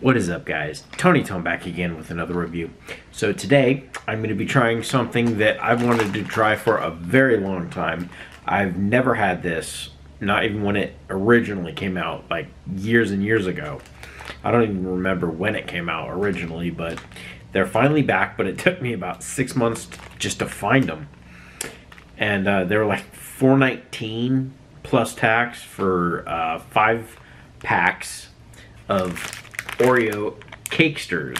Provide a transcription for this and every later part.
What is up, guys? TonyTone back again with another review. So today I'm going to be trying something that I've wanted to try for a very long time. I've never had this, not even when it originally came out, like years and years ago. I don't even remember when it came out originally, but they're finally back. But it took me about 6 months just to find them, and they were like $4.19 plus tax for 5 packs of Oreo Cakesters.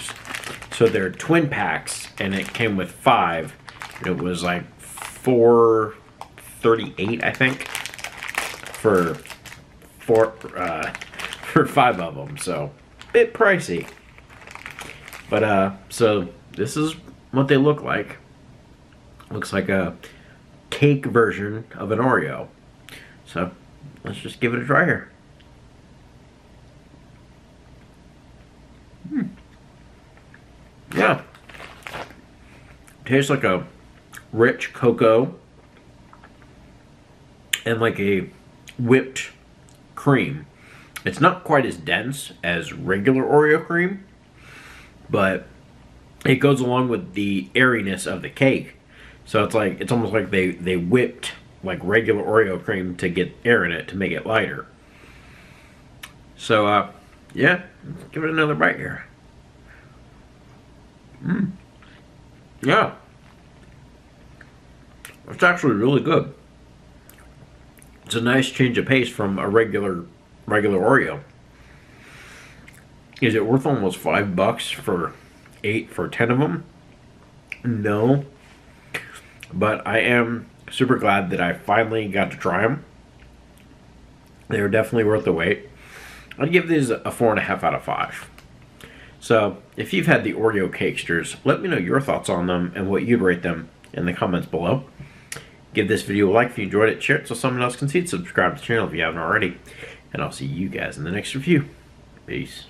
So they're twin packs, and it came with 5. It was like $4.38, I think, for 5 of them. So bit pricey, but so this is what they look like. Looks like a cake version of an Oreo. So let's just give it a try here. Yeah, tastes like a rich cocoa and like a whipped cream. It's not quite as dense as regular Oreo cream, but it goes along with the airiness of the cake. So it's like, it's almost like they whipped like regular Oreo cream to get air in it to make it lighter. So yeah, let's give it another bite here. Yeah, it's actually really good. It's a nice change of pace from a regular Oreo. Is it worth almost $5 for 8 for 10 of them? No, but I am super glad that I finally got to try them. They were definitely worth the wait. I'd give these a 4.5 out of 5. So, if you've had the Oreo Cakesters, let me know your thoughts on them and what you'd rate them in the comments below. Give this video a like if you enjoyed it, share it so someone else can see it, subscribe to the channel if you haven't already, and I'll see you guys in the next review. Peace.